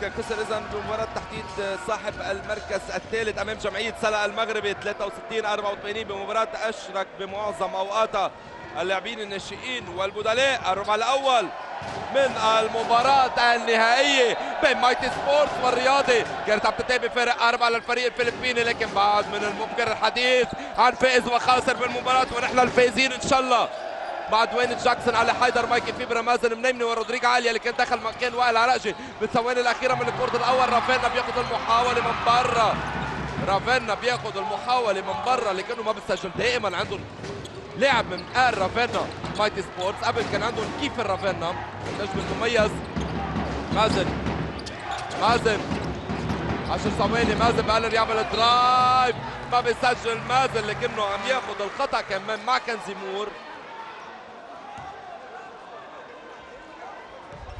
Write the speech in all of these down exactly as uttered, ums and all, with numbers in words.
كان خسر اذا بمباراه تحديد صاحب المركز الثالث امام جمعيه سلا المغربي ثلاثة وستين أربعة وثمانين بمباراه اشرك بمعظم اوقاتها اللاعبين الناشئين والبدلاء. الربع الاول من المباراة النهائية بين مايتي سبورتس والرياضي، كانت عم تنتهي بفارق أربعة للفريق الفلبيني، لكن بعد من الممكن الحديث عن فائز وخاسر بالمباراة، ونحن الفائزين إن شاء الله مع دوين جاكسون، علي حيدر، مايكي فيبرا، مازن منيمني، ورودريج عالية اللي كان دخل مكان وائل عراجي بالثواني الأخيرة من الكورة الأول. رافينا بياخذ المحاولة من برا، رافينا بياخذ المحاولة من برا لكنه ما بتسجل، دائما عندهم لاعب من آل رافينا مايتي سبورتس، قبل كان عندهم كيف رافينا النجم المميز مازن. مازن عشر ثواني، مازن بقرر يعمل درايف، ما بيسجل مازن لكنه عم ياخذ الخطا كمان مع كنزي مور.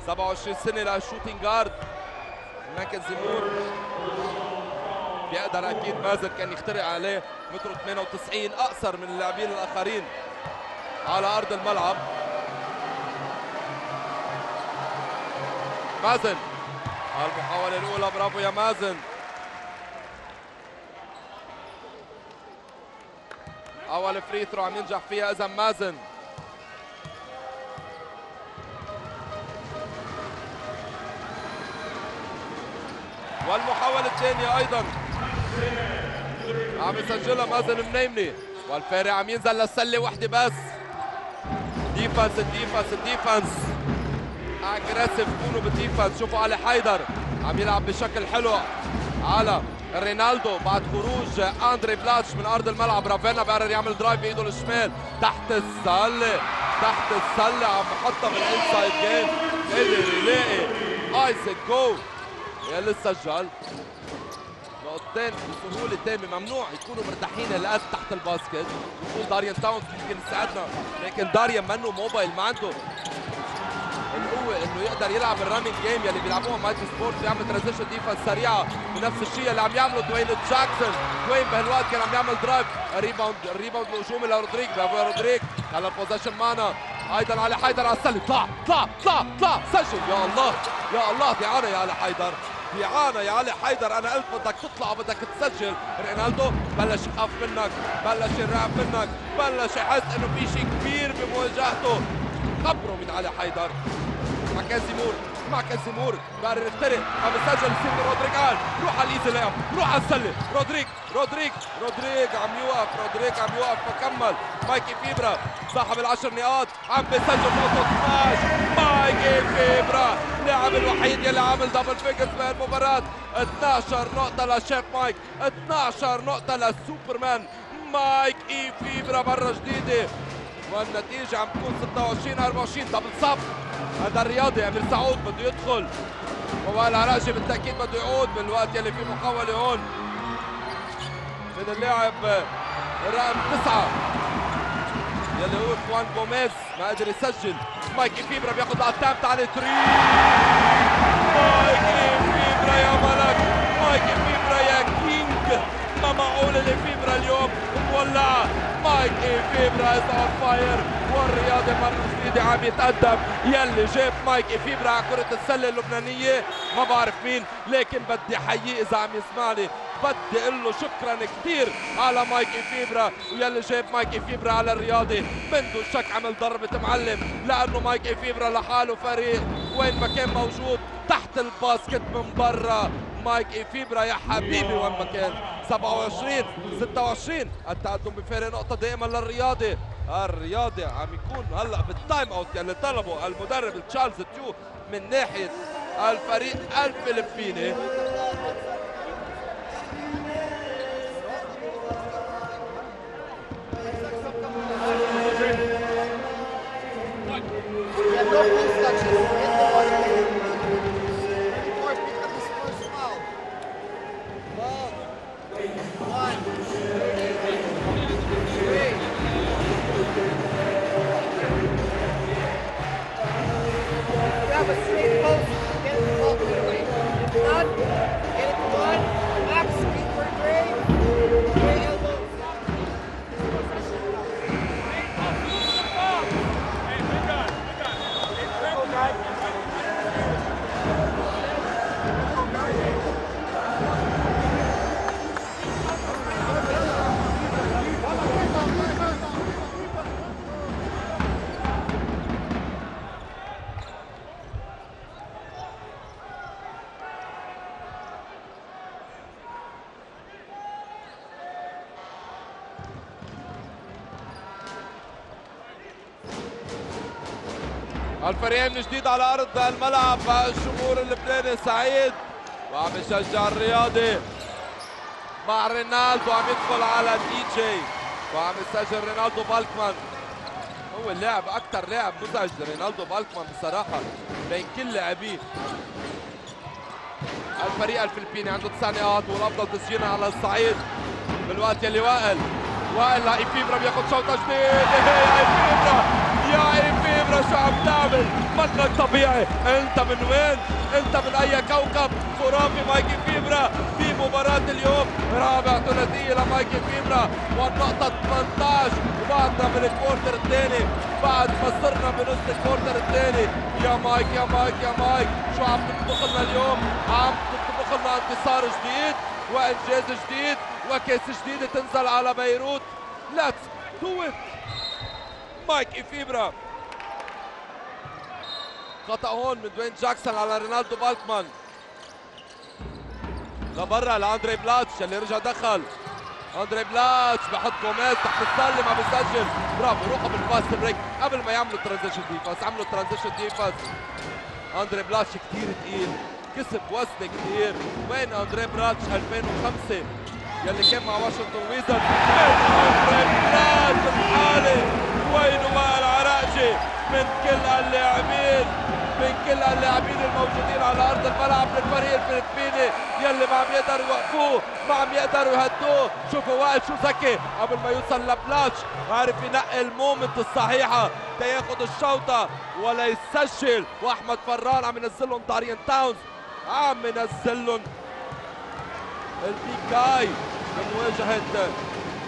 سبعة وعشرين سنة للشوتينج جارد ماكنزي مور، بيقدر اكيد مازن كان يخترق عليه، متر ثمانية وتسعين اقصر من اللاعبين الاخرين على ارض الملعب. مازن المحاولة الأولى، برافو يا مازن. أول فري ثرو عم ينجح فيها إذا مازن. والمحاولة الثانية أيضاً عم يسجلها مازن منيمني، والفارق عم ينزل للسلة وحدة بس. ديفنس ديفنس ديفنس، اجريسيف كونوا بالديفنس. شوفوا علي حيدر عم يلعب بشكل حلو على رينالدو بعد خروج اندري بلاتش من ارض الملعب. رافينا بقرر يعمل درايف بايده الشمال تحت السله، تحت السله عم يحطها بالانسايد جيم، قدر يلاقي ايسك جو يلي سجل نقطتين بسهوله تامه. ممنوع يكونوا مرتاحين هالقد تحت الباسكت. بقول داريان تاونز يمكن يساعدنا، لكن داريان منه موبايل، ما عنده القوة انه يقدر يلعب الرننج جيم يلي بيلعبوها مايتي سبورتس، يعمل ترانزيشن ديفنس سريعة بنفس الشيء اللي عم يعمله دوين جاكسون. دوين بهالوقت كان عم يعمل درايف، ريباوند الريباوند الهجومي لرودريج، برافو يا رودريج. خلى البوزيشن معنا ايضا علي حيدر على السلة، طلع طلع طلع طلع سجل. يا الله يا الله، دعانا يا علي حيدر، دعانا يا علي حيدر، انا قلت بدك تطلع وبدك تسجل. رينالدو بلش يخاف منك، بلش يرعب منك، بلش يحس انه في شيء كبير بمواجهته. خبروا من علي حيدر مع كازيمور، مع كازيمور بقرر يخترق، عم يسجل سيرفي رودريج. روح على الايزي لايب، روح على السله، رودريج رودريج رودريج عم يوقف، رودريج عم يوقف فكمل. مايكي فيبرا صاحب العشر نقاط عم بيسجل نقطه اثناعش. مايكي فيبرا اللاعب الوحيد يلي عامل دبل فيجرز بهالمباراه، اثناعش نقطه للشيف مايك، اثناعش نقطه للسوبرمان مايكي فيبرا مره جديده، والنتيجة عم تكون ستة وعشرين أربعة وعشرين. دبل صف هذا الرياضي. أمير سعود بده يدخل، ووائل عراجي بالتأكيد بده يعود بالوقت يلي فيه محاولة هون من اللاعب رقم تسعة يلي هو خوان جوميز، ما قدر يسجل. مايكي فيبرا بياخذ القطام، تعال تري مايكي فيبرا يا ملك، مايكي فيبرا يا كينج، ما معقول اللي فيبرا اليوم مولعة. مايكي فيبرا از اون فاير، والرياضي مره جديده عم يتقدم. يلي جاب مايكي فيبرا على كره السله اللبنانيه ما بعرف مين، لكن بدي حييه اذا عم يسمعني، بدي اقول له شكرا كثير على مايكي فيبرا. ويلي جاب مايكي فيبرا على الرياضي من دون شك عمل ضربه معلم، لانه مايكي فيبرا لحاله فريق وين ما كان موجود تحت الباسكت من برا. مايكي فيبرا يا حبيبي وين ما كان. سبعة وعشرين ستة وعشرين التقدم بفارق نقطة دائما للرياضي. الرياضي عم يكون هلا بالتايم اوت يلي طلبه المدرب تشارلز تيو من ناحية الفريق الفلبيني. الفريقين من جديد على ارض الملعب. الجمهور اللبناني سعيد وعم يشجع الرياضي مع رينالدو، عم يدخل على الدي جي وعم يسجل رينالدو بالكمان. هو اللاعب اكثر لاعب مزعج رينالدو بالكمان بصراحه بين كل لاعبيه. الفريق الفلبيني عنده تسع نقاط والافضل تسجيلها على الصعيد بالوقت يلي وائل وائل لاعب فيبرا بياخذ شوط تجديد. لاعب فيبرا يا لاعب فيبرا شو عم تعمل؟ مطلق طبيعي، انت من وين؟ انت من اي كوكب؟ خرافي مايكي فيبرا في مباراة اليوم، رابع ثلاثية لمايكي فيبرا والنقطة ثمانية عشر وبعدنا من الكورتر الثاني، بعد ما صرنا بنص الكورتر الثاني. يا مايك يا مايك يا مايك شو عم تطبخ لنا اليوم؟ عم تطبخ لنا انتصار جديد وانجاز جديد وكاس جديدة تنزل على بيروت. ليتس دو إت. مايكي فيبرا. خطأ هون من دوين جاكسون على رينالدو بالكمان. لبرا لاندري بلاتش اللي رجع دخل. اندري بلاتش بحط جوميز تحت السلم عم يسجل. برافو، روحوا بالفاست بريك قبل ما يعملوا ترانزيشن ديفنس، عملوا ترانزيشن ديفنس. اندري بلاتش كثير ثقيل، كسب وزن كثير. وين اندري بلاتش ألفين وخمسة يلي كان مع واشنطن ويزرد؟ اندري بلاتش الحالي. وين وائل عراقجي؟ من كل اللاعبين من كل اللاعبين الموجودين على ارض الملعب للفريق الفلبيني يلي ما عم يقدروا يوقفوه، ما عم يقدروا يهدوه. شوفوا وائل شو ذكي قبل ما يوصل لبلاتش، عارف ينقي المومنت الصحيحه تياخد الشوطه ولا يسجل. واحمد فران عم ينزل لهم داريان تاونز، عم ينزل لهم البيكاي بمواجهه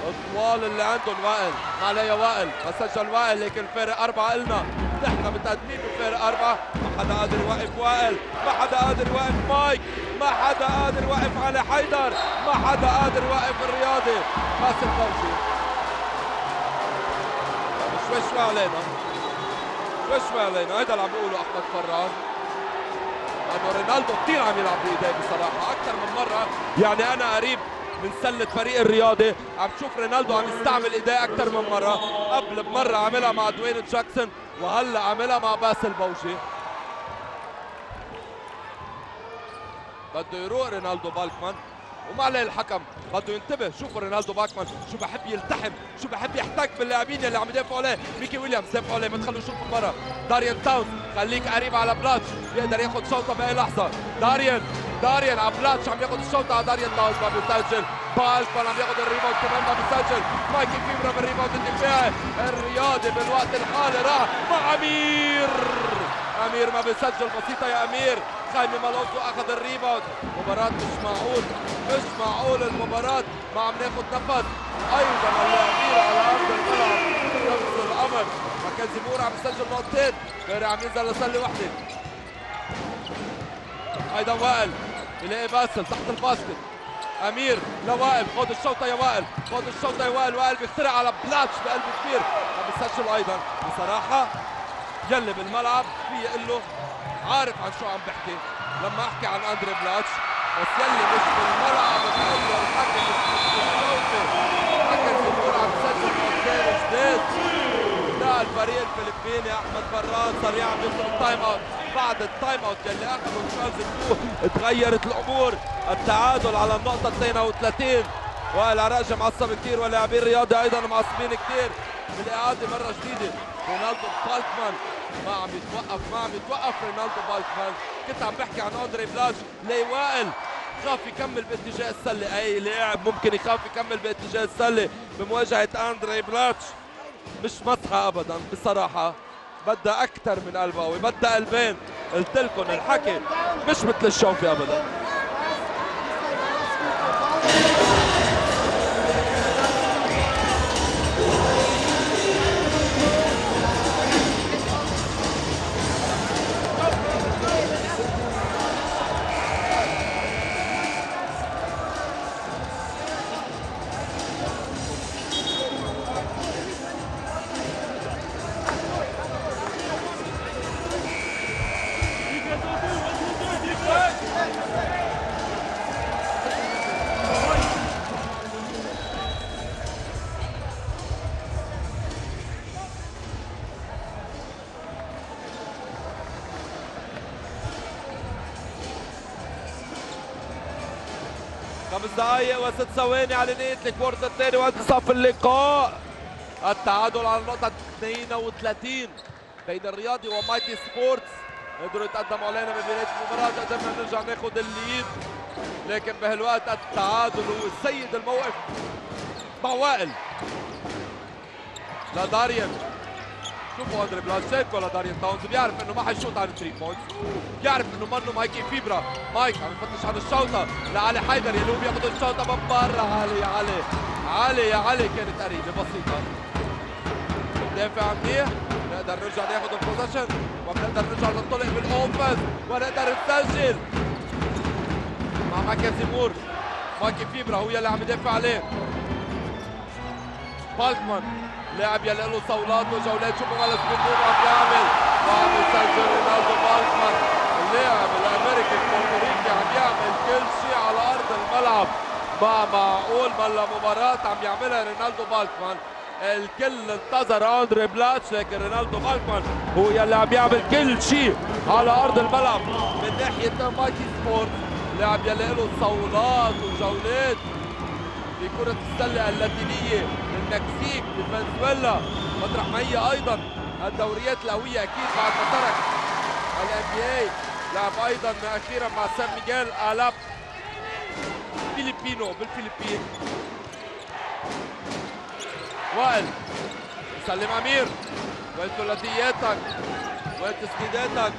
الطوال اللي عندهم. وائل علي وائل ما سجل وائل، لكن فرق اربعه النا، نحن متقدمين بفرق اربعه. ما حدا قادر يوقف وائل، ما حدا قادر يوقف مايك، ما حدا قادر يوقف علي حيدر، ما حدا قادر يوقف الرياضي. باسل فوزي شوي شوي علينا، شوي شوي علينا، هيدا اللي عم بيقوله احمد فران. لانه رينالدو كثير عم يلعب بايديه بصراحه اكثر من مره، يعني انا قريب من سلة فريق الرياضي، عم تشوف رينالدو عم يستعمل ايديه أكثر من مرة، قبل بمرة عملها مع دوين جاكسون وهلا عملها مع باسل بوجي. بده يروق رينالدو بالكمان وما عليه الحكم، بده ينتبه. شوفوا رينالدو بالكمان شو بحب يلتحم، شو بحب يحتك باللاعبين اللي عم يدافعوا عليه. ميكي ويليامز دافعوا عليه، ما تخلوه يشوط من برا. داريان تاونز خليك قريب على بلاتش، بيقدر ياخذ شوطة بأي لحظة. داريان داريان على بلاتش عم ياخذ الشوطة على داريان تاونز ما بيسجل. بالكمان عم ياخذ الريباوند كمان ما بيسجل. مايكي فيبرا بالريباوند الدفاعي. الرياضي بالوقت الحالي راح مع أمير، أمير ما بيسجل، بسيطة يا أمير. خيمي ملوزو اخذ الريباوند. مباراة مش معقول، مش معقول المباراة، ما عم ناخذ نفس. ايضا اللاعبين على ارض الملعب نفس الامر، ماكنزي مور عم يسجل نقطتين، غير عم ينزل لسله وحده. ايضا وائل بيلاقي باسل تحت الباسكت. امير لوائل، خذ الشوطه يا وائل، خذ الشوطه يا وائل. وائل بيخترع على بلاتش بقلب كبير، عم يسجل ايضا. بصراحه يلي بالملعب في يقول له عارف عن شو عم بحكي لما احكي عن اندري بلاتش، بس يلي مش بالملعب بتقول الحكي بالشوطه. حكي الجمهور عم يسجل نقطتين جداد. لا الفريق الفلبيني احمد فران صار عم يطلب التايم اوت، بعد التايم اوت يلي اخذه تشارلز بلو تغيرت الامور. التعادل على النقطه اثنين وثلاثين. وائل عراقجي معصب كثير واللاعبين الرياضي ايضا معصبين كثير. بالاعاده مره جديده رينالدو بالكمان ما عم يتوقف، ما عم يتوقف رينالدو بالكمان. كنت عم بحكي عن اندري بلاتش. لي وائل خاف يكمل باتجاه السله، اي لاعب ممكن يخاف يكمل باتجاه السله بمواجهه اندري بلاتش. مش مسخه ابدا بصراحه، بدها اكثر من قلباوي، بدها قلبين. قلت لكم الحكي مش مثل الشوفي ابدا. Thank you. خمس دقايق وست ثواني على نهاية الكوارتر الثاني وانتصف اللقاء. التعادل على النقطة اثنين وثلاثين بين الرياضي ومايتي سبورتس. قدروا يتقدموا علينا ببداية المباراة، قدرنا نرجع ناخذ الليد، لكن بهالوقت التعادل هو سيد الموقف مع وائل لداريان. شوفوا اندري بلاتشي شايفكوا لداريان تاونز، بيعرف انه ما حيشوط على الثري بوينتس، بيعرف انه منه مايكي فيبرا. مايك عم يفتش على الشوطه لعلي حيدر يلي هو بياخذ الشوطه من برا. علي علي علي يا علي كانت قريبه بسيطه. بندافع منيح، بنقدر نرجع ناخذ البوزيشن وبنقدر نرجع ننطلق بالاوفنس ونقدر نسجل مع مركز مور. مايكي فيبرا هو يلي عم يدافع عليه. بالكمان لاعب يلي له صولات وجولات، شوفوا على الجمهور عم يعمل، وعم يسجل رينالدو بالكمان اللاعب الامريكي البورتوريكي، عم يعمل كل شيء على ارض الملعب. ما معقول بلا مباراة عم يعملها رينالدو بالكمان. الكل انتظر اندري بلاتش، لكن رينالدو بالكمان هو يلي عم يعمل كل شيء على ارض الملعب. من ناحية مايتي سبورت لاعب يلي له صولات وجولات في كرة السلة اللاتينية، المكسيك، فنزويلا، مطرح ما هي ايضا الدوريات القوية. اكيد بعد ما ترك الان بي اي لعب ايضا اخيرا مع سان ميغيل الاب فيليبينو بالفلبين. وائل سلم امير، وين ثلاثياتك؟ وين تسديداتك؟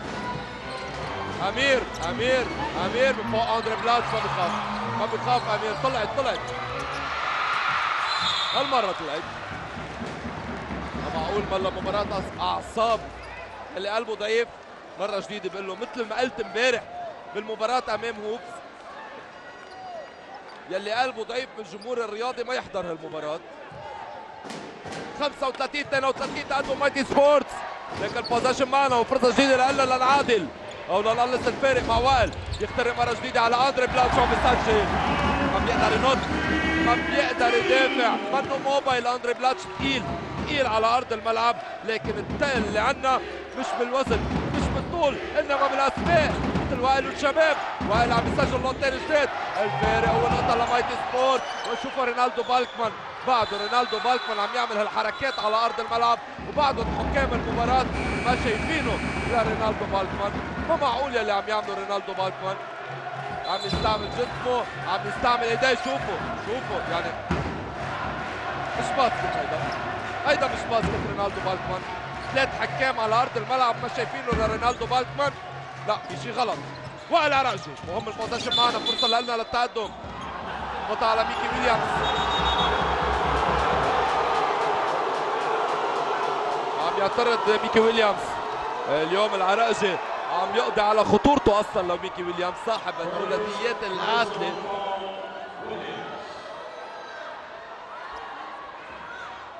امير امير امير من فوق اندري بلاتش، ما بتخاف ما بتخاف امير. طلعت طلعت هالمرة طلعت. ما معقول بلا مباراة أعصاب. اللي قلبه ضعيف مرة جديدة بقول له مثل ما قلت امبارح بالمباراة أمام هوبس، يلي قلبه ضعيف من الجمهور الرياضي ما يحضر هالمباراة. خمسة وثلاثين اثنين وثلاثين تقدم مايتي سبورتس، لكن البوزيشن معنا وفرصة جديدة لنا لنعادل أو لنقلص الفارق مع وائل. يخترق مرة جديدة على أندري بلاتش وعم يسجل. ما بيقدر ينط، ما بيقدر يدافع، منه موبايل. اندري بلاتش ثقيل ثقيل على ارض الملعب، لكن الثقل اللي عندنا مش بالوزن مش بالطول انما بالاسماء، مثل وائل والشباب. وائل عم يسجل نقطتين جداد، الفارق هو نقطه لمايتي سبورت. وشوفوا رينالدو بالكمان بعده، رينالدو بالكمان عم يعمل هالحركات على ارض الملعب وبعده حكام المباراه ما شايفينه لرينالدو بالكمان. ما معقول يلي عم يعمله رينالدو بالكمان، عم يستعمل جسمه، عم يستعمل ايديه. شوفوا شوفوا يعني مش باسكت، هيدا هيدا مش باسكت رينالدو بالكمان. ثلاث حكام على ارض الملعب ما شايفينه لرينالدو بالكمان، لا في شيء غلط. وائل عراجي مهم البوزيشن معنا، فرصه لنا للتقدم. قطع على ميكي ويليامز، عم يعترض ميكي ويليامز. اليوم العراجي عم يقضي على خطورته اصلا. لو ميكي ويليامز صاحب الثلاثيات القاتله،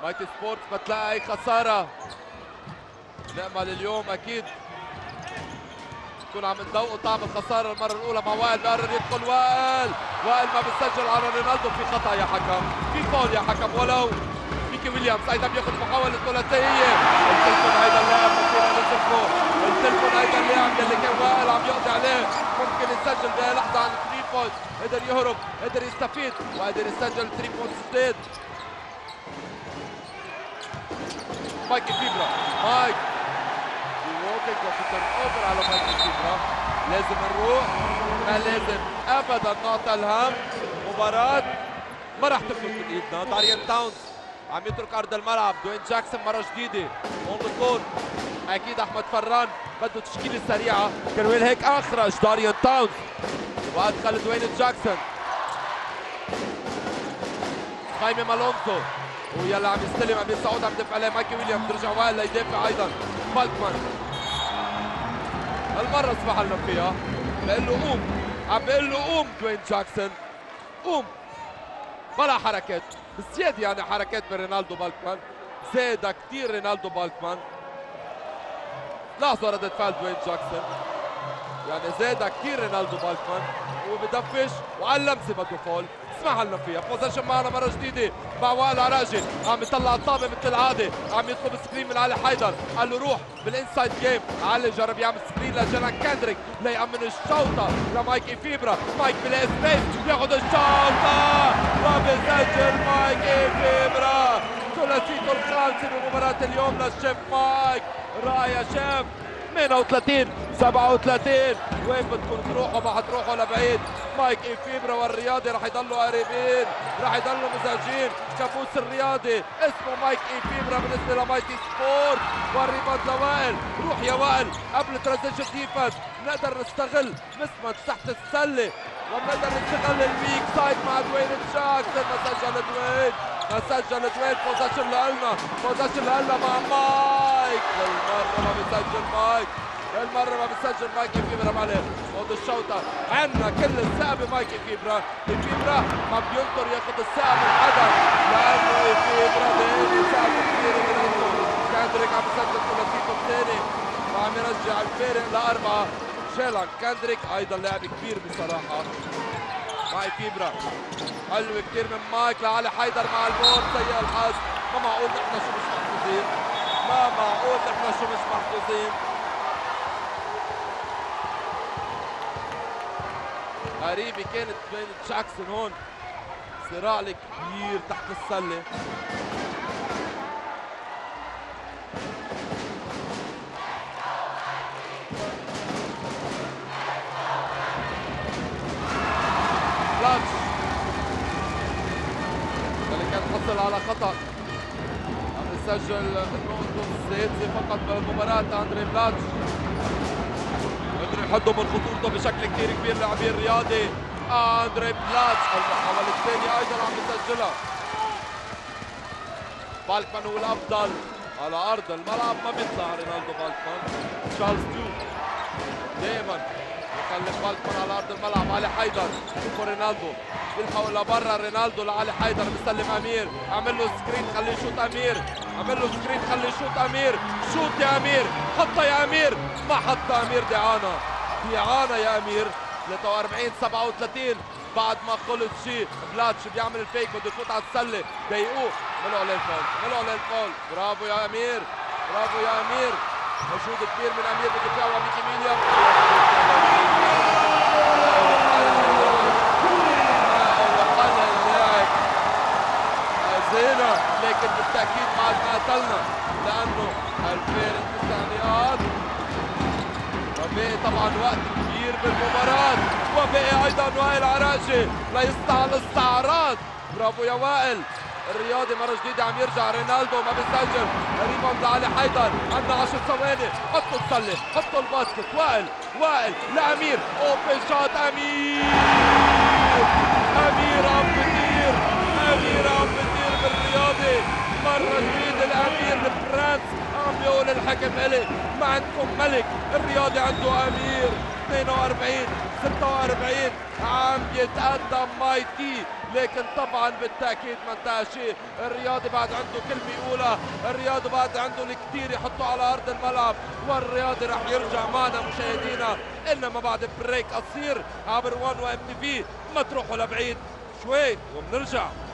مايتي سبورتس بتلاقي اي خساره. نامل اليوم اكيد نكون عم نذوق طعم الخساره المره الاولى مع وائل. قرر يدخل وائل، وائل ما بتسجل على رينالدو. في خطا يا حكم، في فاول يا حكم. ولو ميكي ويليامز ايضا بياخذ محاوله ثلاثيه. التلفون هيدا اللاعب ممكن نشوفه، التلفون هيدا اللاعب يلي كان وائل عم يقضي عليه، ممكن يسجل بأي لحظه عن الثري بوينت. قدر يهرب، قدر يستفيد وقدر يسجل ثري بوينت جديد. مايكي فيبرا، مايك في ووكينج وفي تيرن اوفر على مايكي فيبرا. لازم نروح، ما لازم ابدا نعطي الهم. مباراه ما راح تفلت من ايدنا. داريان تاونز عم يترك ارض الملعب. دوين جاكسون مره جديده اون ذا كورت. اكيد احمد فران بده تشكيله سريعه، كان وين هيك اخرج داريان تاونز وادخل دوين جاكسون. خايمي مالونزو ويا اللي عم يستلم، عم يسعود عم يدافع عليه. مايكي ويليامز بيرجع وائل ليدافع ايضا. بالكمان هالمره صبح لنا فيها، بقول له قوم، عم بقول له قوم دوين جاكسون قوم. بلا حركات بزياده يعني حركات من رينالدو بالكمان، زاد كثير رينالدو بالكمان. لاحظوا ردة فعل دوين جاكسون، يعني زاد كثير رينالدو بالكمان وبدفش وعلى اللمسه بده فول. اسمع هلا فيها بوزيشن معنا مره جديده مع وائل عراجي، عم يطلع الطابه مثل العاده، عم يطلب سكرين من علي حيدر، قال له روح بالانسايد جيم، علي جرب يعمل سكرين لجنى كندريك ليأمن الشوطه لمايكي فيبرا، مايك بلاقي سبيس بياخذ الشوطه وبسجل مايكي فيبرا ثلاثيته الخامسه بمباراه اليوم للشيف مايك. راية شيف ثمانية وثلاثين سبعة وثلاثين وين بدكم تروحوا؟ ما حتروحوا لبعيد. مايكي فيبرا والرياضي رح يضلوا قريبين، رح يضلوا مزعجين. كابوس الرياضي اسمه مايكي فيبرا بالنسبه لمايتي سبورت. والريباوند لوائل، روح يا وائل قبل ترانزيشن ديفنس، نقدر نستغل مسمت تحت السله ونقدر نستغل الويك سايد مع دوين جاكسون. ما سجل دوين، ما سجل دوين. بوزيشن لنا، بوزيشن لنا مع مايك. هالمره ما بيسجل مايك، هالمره ما بيسجل مايكي فيبرا. معلش خد الشوطه، عنا كل الثقب مايكي فيبرا. الفيبرا ما بينطر ياخد الثقب من حدا لانه الفيبرا بيدي ثقب كثير من عنده. كندريك عم يسجل ثلاثيته الثاني وعم يرجع الفارق لاربعه. شالها كندريك، ايضا لاعب كبير بصراحه. مايكي فيبرا حلوه كثير من مايك لعلي حيدر مع البور. سيء الحظ، ما معقول نحن شو مش محظوظين، ما معقول نحن شو مش محظوظين. قريبة كانت بين جاكسون هون، صراع كبير تحت السلة. بلاتش اللي كان حصل على خطأ، عم يسجل النقطة السادسة فقط بمباراة أندري بلاتش. حدوا من خطورته بشكل كثير كبير لاعبي الرياضي. اندري بلاتش المحاولة الثانية ايضا عم يسجلها. بالكمان هو الافضل على ارض الملعب، ما بيطلع رينالدو بالكمان. تشارلز ديو دائما يخلي بالكمان على ارض الملعب. علي حيدر، شوفوا رينالدو بيلحقوا لبرا. رينالدو لعلي حيدر، بيسلم امير، عمل له سكرين خليه يشوط امير، عمل له سكرين خليه يشوط امير، شوط يا امير، حطها يا امير، ما حطها امير. دعانا دعانا يا امير. ثلاثة وأربعين سبعة وثلاثين بعد ما خلص شيء. بلاتش بيعمل الفيك بده يفوت على السله، ضايقوه، عملوا عليه الفول، عملوا عليه الفول. برافو يا امير، برافو يا امير. مجهود كبير من امير بده يفاوض ميكي ويليامز. زينا لكن بالتاكيد بعد ما قتلنا لانه الفارق تسع نقاط وباقي طبعا وقت كبير بالمباراه، وباقي ايضا وائل عراجي ليصنع الاستعراض. برافو يا وائل. الرياضي مره جديده عم يرجع. رينالدو ما بيسجل. ريباوند لعلي حيدر، عندنا عشر ثواني. حطوا السله، حطوا الباسكت. وائل، وائل لامير، اوبن شوت امير. امير عم بيطير، امير عم بيطير بالرياضي مرة جديدة. الأمير فرانس عم يقول الحكم إلي ما عندكم ملك، الرياضي عنده أمير. اثنين وأربعين ستة وأربعين عم يتقدم مايتي، لكن طبعا بالتأكيد ما انتهى شيء. الرياضي بعد عنده كلمة يقولها، الرياضي بعد عنده الكثير يحطوا على أرض الملعب. والرياضي رح يرجع معنا مشاهدينا إنما بعد بريك قصير عبر وان وام تي في. ما تروحوا لبعيد، شوي وبنرجع.